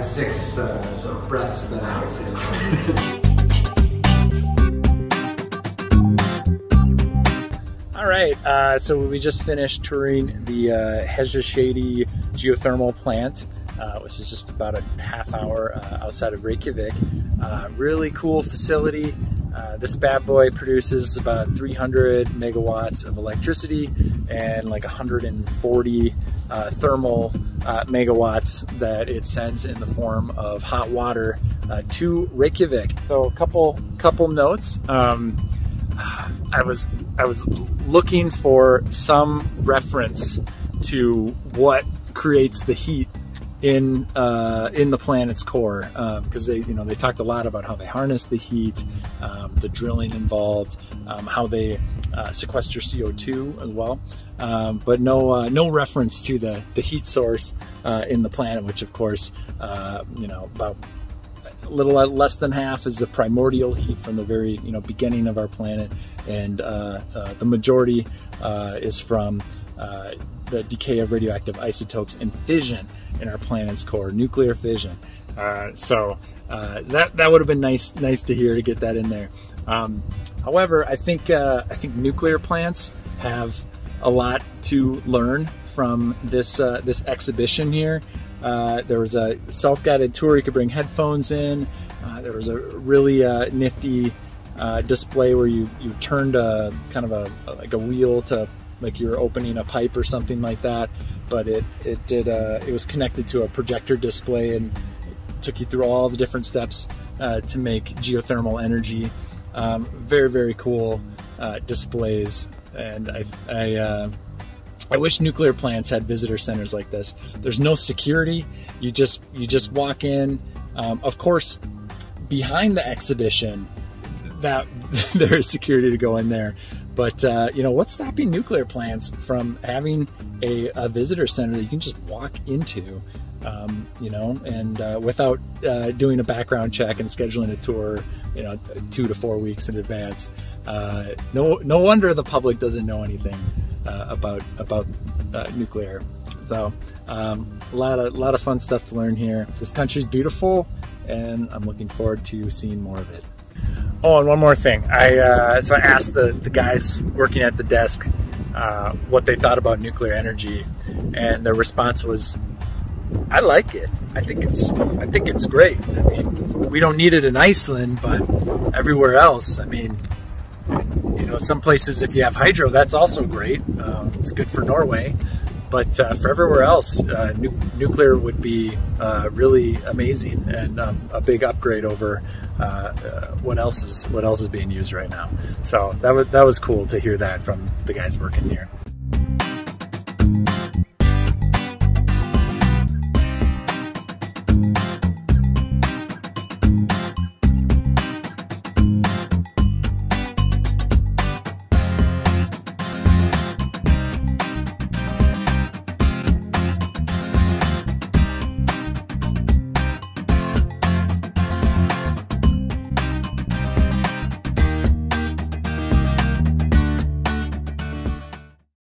5-6 breaths than I would. All right, so we just finished touring the Hellisheidi geothermal plant, which is just about a half hour outside of Reykjavik. Really cool facility. This bad boy produces about 300 megawatts of electricity and like 140 thermal megawatts that it sends in the form of hot water to Reykjavik. So a couple notes. I was looking for some reference to what creates the heat in the planet's core, because they talked a lot about how they harness the heat, the drilling involved, how they sequester CO2 as well, but no reference to the heat source in the planet, which of course about a little less than half is the primordial heat from the very beginning of our planet, and the majority is from the decay of radioactive isotopes and fission in our planet's core, nuclear fission. So that would have been nice to hear, to get that in there. However, I think nuclear plants have a lot to learn from this this exhibition here. There was a self-guided tour. You could bring headphones in. There was a really nifty display where you turned a kind of like a wheel to, like you were opening a pipe or something like that. But it was connected to a projector display and it took you through all the different steps to make geothermal energy. Very, very cool displays, and I wish nuclear plants had visitor centers like this. There's no security. You just walk in. Of course, behind the exhibition, that there is security to go in there. But what's stopping nuclear plants from having a visitor center that you can just walk into, and without doing a background check and scheduling a tour, 2 to 4 weeks in advance? No wonder the public doesn't know anything about nuclear. So a lot of fun stuff to learn here. This country's beautiful, and I'm looking forward to seeing more of it. Oh, and one more thing. So I asked the guys working at the desk what they thought about nuclear energy, and their response was, "I like it. I think it's great. I mean, we don't need it in Iceland, but everywhere else, I mean, some places if you have hydro, that's also great. It's good for Norway, but for everywhere else, nuclear would be really amazing and a big upgrade over what else is being used right now." So that was cool to hear that from the guys working here.